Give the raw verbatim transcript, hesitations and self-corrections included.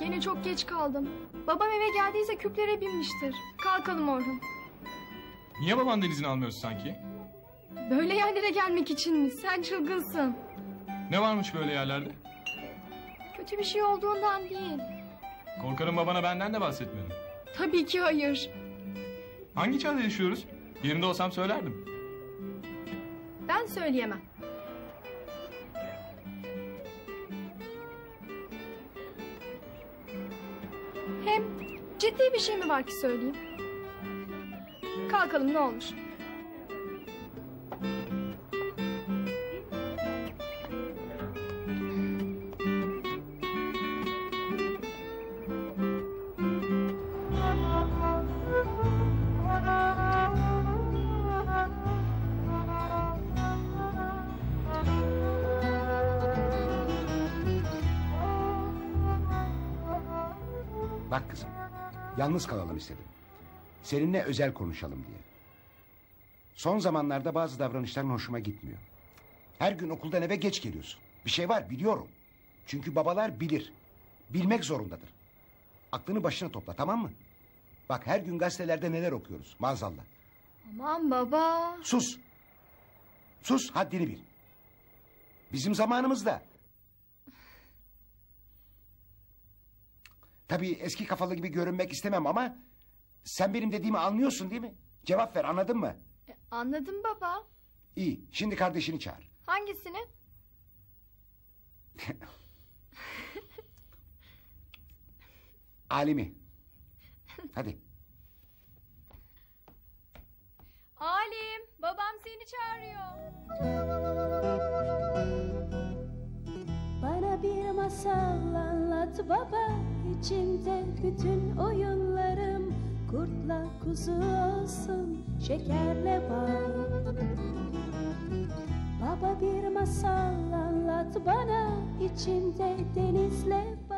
Yine çok geç kaldım. Babam eve geldiyse küplere binmiştir. Kalkalım Orhun. Niye babandan izin almıyoruz sanki? Böyle yerlere gelmek için mi? Sen çılgınsın. Ne varmış böyle yerlerde? Kötü bir şey olduğundan değil. Korkarım babana benden de bahsetmedin. Tabii ki hayır. Hangi çağda yaşıyoruz? Yerinde olsam söylerdim. Ben söyleyemem. Hem ciddi bir şey mi var ki söyleyeyim? Kalkalım ne olur. Bak kızım, yalnız kalalım istedim. Seninle özel konuşalım diye. Son zamanlarda bazı davranışların hoşuma gitmiyor. Her gün okuldan eve geç geliyorsun. Bir şey var biliyorum. Çünkü babalar bilir. Bilmek zorundadır. Aklını başına topla, tamam mı? Bak her gün gazetelerde neler okuyoruz maazallah. Aman baba. Sus. Sus, haddini bil. Bizim zamanımızda. Tabii eski kafalı gibi görünmek istemem ama... ...sen benim dediğimi anlıyorsun değil mi? Cevap ver, anladın mı? E, anladım baba. İyi, şimdi kardeşini çağır. Hangisini? Alim'i. Hadi. Alim, babam seni çağırıyor. Bana bir masal anlat baba... İçimde bütün oyunlarım kurtla kuzu olsun şekerle bal. Baba bir masal anlat bana içimde denizle bal.